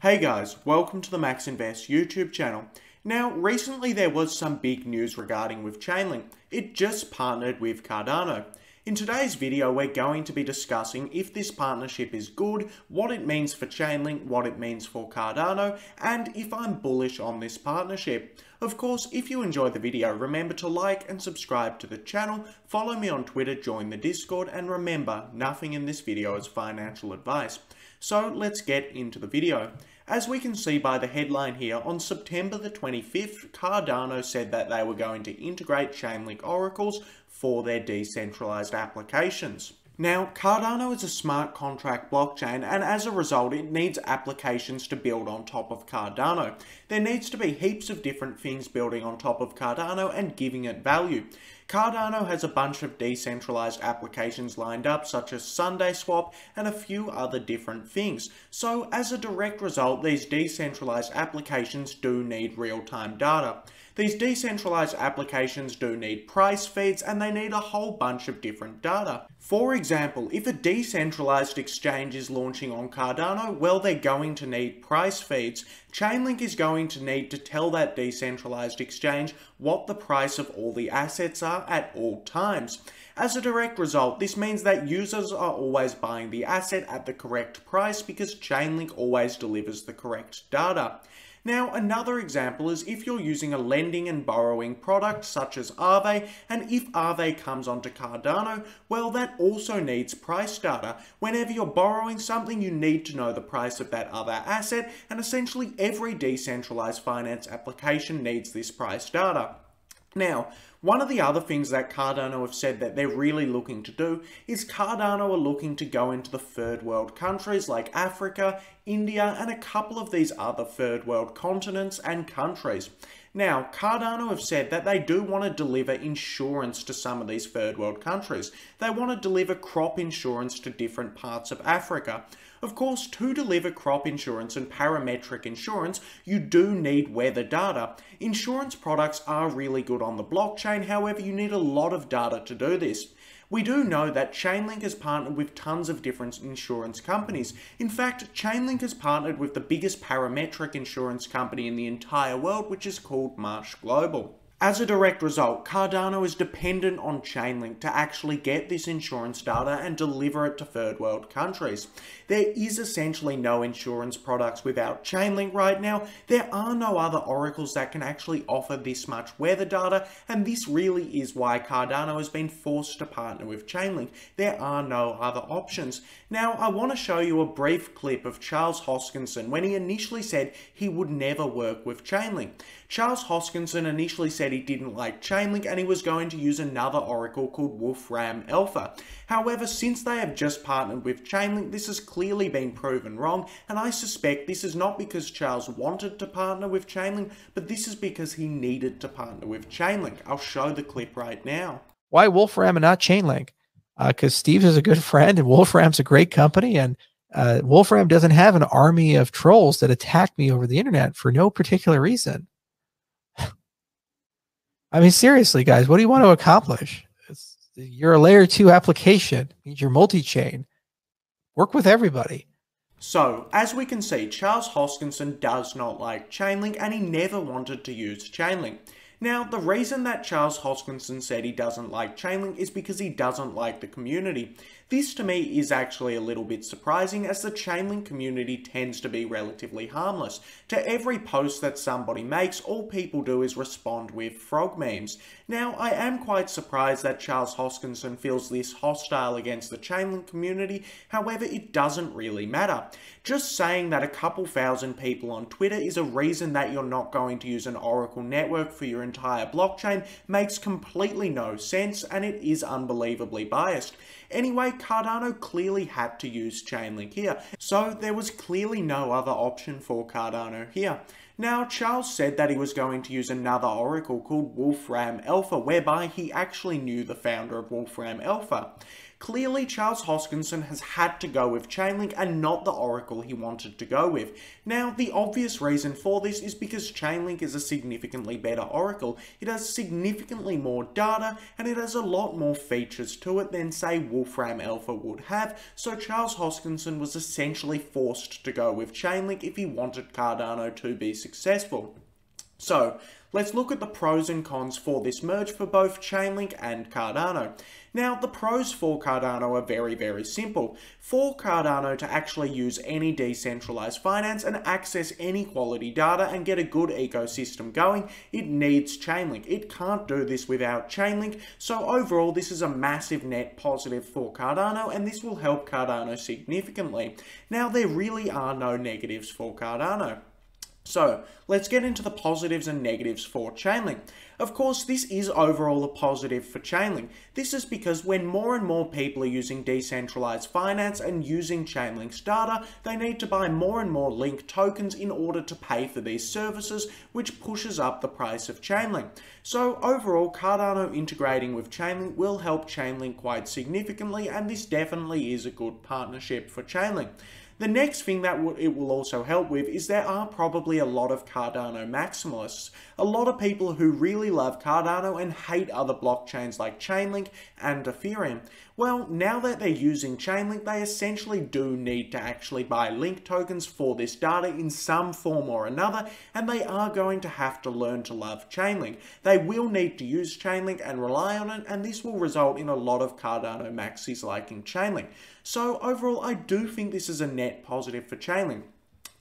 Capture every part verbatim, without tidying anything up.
Hey guys, welcome to the Max Invest YouTube channel. Now, recently there was some big news regarding with Chainlink. It just partnered with Cardano. In today's video, we're going to be discussing if this partnership is good, what it means for Chainlink, what it means for Cardano, and if I'm bullish on this partnership. Of course, if you enjoy the video, remember to like and subscribe to the channel, follow me on Twitter, join the Discord, and remember, nothing in this video is financial advice. So let's get into the video. As we can see by the headline here, on September the twenty-fifth, Cardano said that they were going to integrate Chainlink oracles for their decentralized applications. Now, Cardano is a smart contract blockchain, and as a result, it needs applications to build on top of Cardano. There needs to be heaps of different things building on top of Cardano and giving it value. Cardano has a bunch of decentralized applications lined up, such as Sunday Swap and a few other different things. So, as a direct result, these decentralized applications do need real-time data. These decentralized applications do need price feeds, and they need a whole bunch of different data. For example, if a decentralized exchange is launching on Cardano, well, they're going to need price feeds. Chainlink is going to need to tell that decentralized exchange what the price of all the assets are at all times. As a direct result, this means that users are always buying the asset at the correct price because Chainlink always delivers the correct data. Now, another example is if you're using a lending and borrowing product such as Aave, and if Aave comes onto Cardano, well, that also needs price data. Whenever you're borrowing something, you need to know the price of that other asset, and essentially every decentralized finance application needs this price data. Now, one of the other things that Cardano have said that they're really looking to do is Cardano are looking to go into the third world countries like Africa, India, and a couple of these other third world continents and countries. Now, Cardano have said that they do want to deliver insurance to some of these third world countries. They want to deliver crop insurance to different parts of Africa. Of course, to deliver crop insurance and parametric insurance, you do need weather data. Insurance products are really good on the blockchain, however, you need a lot of data to do this. We do know that Chainlink has partnered with tons of different insurance companies. In fact, Chainlink has partnered with the biggest parametric insurance company in the entire world, which is called Marsh Global. As a direct result, Cardano is dependent on Chainlink to actually get this insurance data and deliver it to third world countries. There is essentially no insurance products without Chainlink right now. There are no other oracles that can actually offer this much weather data, and this really is why Cardano has been forced to partner with Chainlink. There are no other options. Now, I want to show you a brief clip of Charles Hoskinson when he initially said he would never work with Chainlink. Charles Hoskinson initially said he didn't like Chainlink and he was going to use another oracle called Wolfram Alpha. However, since they have just partnered with Chainlink, this has clearly been proven wrong, and I suspect this is not because Charles wanted to partner with Chainlink, but this is because he needed to partner with Chainlink. I'll show the clip right now. Why Wolfram and not Chainlink? Because uh, Steve's is a good friend and Wolfram's a great company, and uh, Wolfram doesn't have an army of trolls that attack me over the internet for no particular reason. I mean, seriously, guys, what do you want to accomplish? It's, you're a layer two application. You're multi-chain. Work with everybody. So, as we can see, Charles Hoskinson does not like Chainlink, and he never wanted to use Chainlink. Now, the reason that Charles Hoskinson said he doesn't like Chainlink is because he doesn't like the community. This to me is actually a little bit surprising, as the Chainlink community tends to be relatively harmless. To every post that somebody makes, all people do is respond with frog memes. Now, I am quite surprised that Charles Hoskinson feels this hostile against the Chainlink community, however, it doesn't really matter. Just saying that a couple thousand people on Twitter is a reason that you're not going to use an Oracle network for your entire blockchain makes completely no sense, and it is unbelievably biased. Anyway, Cardano clearly had to use Chainlink here, so there was clearly no other option for Cardano here. Now, Charles said that he was going to use another oracle called Wolfram Alpha, whereby he actually knew the founder of Wolfram Alpha. Clearly, Charles Hoskinson has had to go with Chainlink and not the Oracle he wanted to go with. Now, the obvious reason for this is because Chainlink is a significantly better Oracle. It has significantly more data, and it has a lot more features to it than, say, Wolfram Alpha would have, so Charles Hoskinson was essentially forced to go with Chainlink if he wanted Cardano to be successful. So, let's look at the pros and cons for this merge for both Chainlink and Cardano. Now, the pros for Cardano are very, very simple. For Cardano to actually use any decentralized finance and access any quality data and get a good ecosystem going, it needs Chainlink. It can't do this without Chainlink, so overall this is a massive net positive for Cardano, and this will help Cardano significantly. Now, there really are no negatives for Cardano. So, let's get into the positives and negatives for Chainlink. Of course, this is overall a positive for Chainlink. This is because when more and more people are using decentralized finance and using Chainlink's data, they need to buy more and more Link tokens in order to pay for these services, which pushes up the price of Chainlink. So overall, Cardano integrating with Chainlink will help Chainlink quite significantly, and this definitely is a good partnership for Chainlink. The next thing that it will also help with is there are probably a lot of Cardano maximalists, a lot of people who really love Cardano and hate other blockchains like Chainlink and Ethereum. Well, now that they're using Chainlink, they essentially do need to actually buy Link tokens for this data in some form or another, and they are going to have to learn to love Chainlink. They will need to use Chainlink and rely on it, and this will result in a lot of Cardano maxis liking Chainlink. So overall, I do think this is a net positive for Chainlink.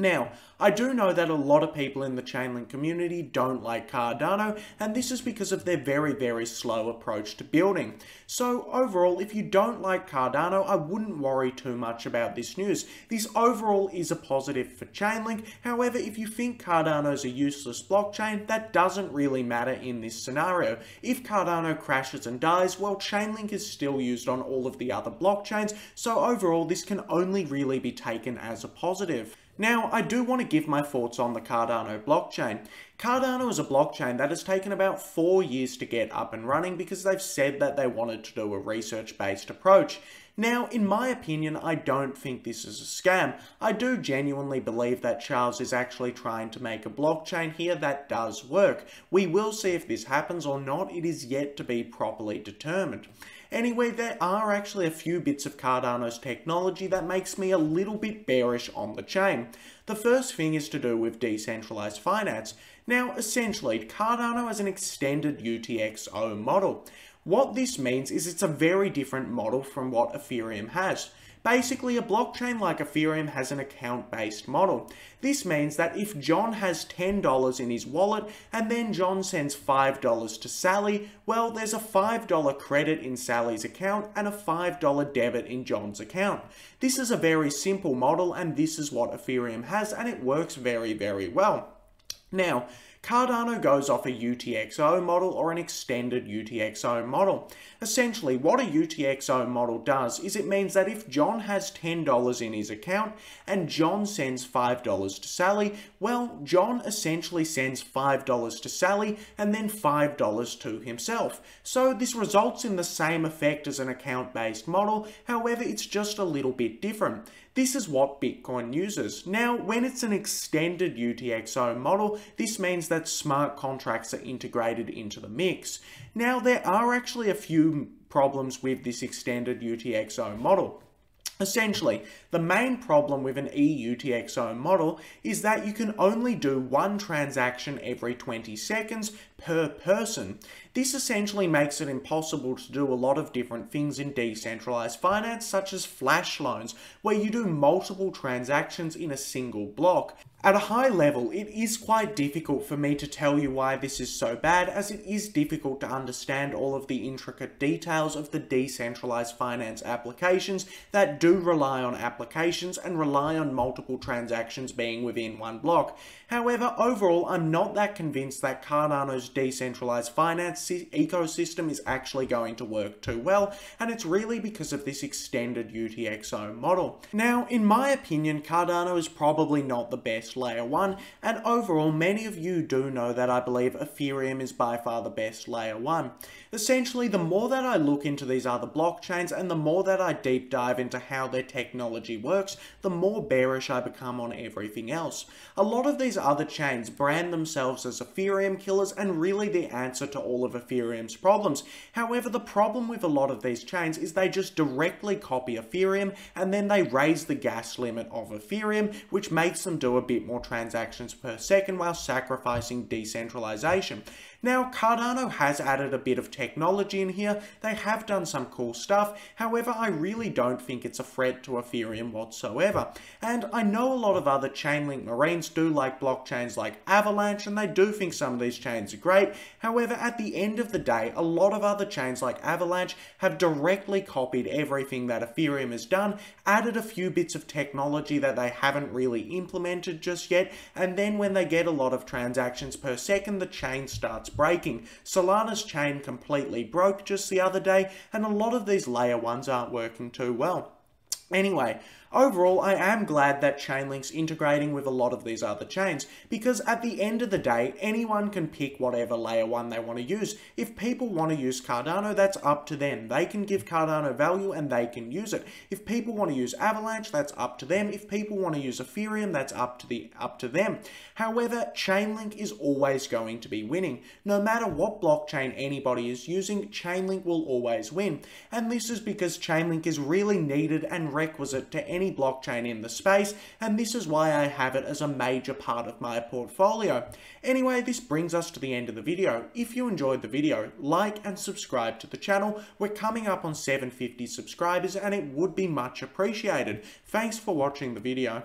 Now, I do know that a lot of people in the Chainlink community don't like Cardano, and this is because of their very, very slow approach to building. So overall, if you don't like Cardano, I wouldn't worry too much about this news. This overall is a positive for Chainlink. However, if you think Cardano's a useless blockchain, that doesn't really matter in this scenario. If Cardano crashes and dies, well, Chainlink is still used on all of the other blockchains, so overall, this can only really be taken as a positive. Now, I do want to give my thoughts on the Cardano blockchain. Cardano is a blockchain that has taken about four years to get up and running because they've said that they wanted to do a research-based approach. Now, in my opinion, I don't think this is a scam. I do genuinely believe that Charles is actually trying to make a blockchain here that does work. We will see if this happens or not. It is yet to be properly determined. Anyway, there are actually a few bits of Cardano's technology that makes me a little bit bearish on the chain. The first thing is to do with decentralized finance. Now, essentially, Cardano has an extended U T X O model. What this means is it's a very different model from what Ethereum has. Basically, a blockchain like Ethereum has an account-based model. This means that if John has ten dollars in his wallet and then John sends five dollars to Sally, well, there's a five dollar credit in Sally's account and a five dollar debit in John's account. This is a very simple model, and this is what Ethereum has, and it works very, very well. Now, Cardano goes off a U T X O model or an extended U T X O model. Essentially, what a U T X O model does is it means that if John has ten dollars in his account and John sends five dollars to Sally, well, John essentially sends five dollars to Sally and then five dollars to himself. So this results in the same effect as an account-based model, however, it's just a little bit different. This is what Bitcoin uses. Now, when it's an extended U T X O model, this means that smart contracts are integrated into the mix. Now, there are actually a few problems with this extended U T X O model. Essentially, the main problem with an E U T X O model is that you can only do one transaction every twenty seconds per person. This essentially makes it impossible to do a lot of different things in decentralized finance, such as flash loans, where you do multiple transactions in a single block. At a high level, it is quite difficult for me to tell you why this is so bad, as it is difficult to understand all of the intricate details of the decentralized finance applications that do rely on applications and rely on multiple transactions being within one block. However, overall, I'm not that convinced that Cardano's decentralized finance ecosystem is actually going to work too well, and it's really because of this extended U T X O model. Now, in my opinion, Cardano is probably not the best best layer one, and overall many of you do know that I believe Ethereum is by far the best layer one. Essentially, the more that I look into these other blockchains and the more that I deep dive into how their technology works, the more bearish I become on everything else. A lot of these other chains brand themselves as Ethereum killers and really the answer to all of Ethereum's problems. However, the problem with a lot of these chains is they just directly copy Ethereum and then they raise the gas limit of Ethereum, which makes them do a bit more transactions per second while sacrificing decentralization. Now, Cardano has added a bit of technology in here. They have done some cool stuff. However, I really don't think it's a threat to Ethereum whatsoever. And I know a lot of other Chainlink Marines do like blockchains like Avalanche, and they do think some of these chains are great. However, at the end of the day, a lot of other chains like Avalanche have directly copied everything that Ethereum has done, added a few bits of technology that they haven't really implemented just yet, and then when they get a lot of transactions per second, the chain starts breaking. Solana's chain completely broke just the other day, and a lot of these layer ones aren't working too well. Anyway, overall, I am glad that Chainlink's integrating with a lot of these other chains, because at the end of the day, anyone can pick whatever layer one they want to use. If people want to use Cardano, that's up to them. They can give Cardano value and they can use it. If people want to use Avalanche, that's up to them. If people want to use Ethereum, that's up to the up to them. However, Chainlink is always going to be winning. No matter what blockchain anybody is using, Chainlink will always win. And this is because Chainlink is really needed and requisite to any any blockchain in the space, and this is why I have it as a major part of my portfolio. Anyway, this brings us to the end of the video. If you enjoyed the video, like and subscribe to the channel. We're coming up on seven fifty subscribers and it would be much appreciated. Thanks for watching the video.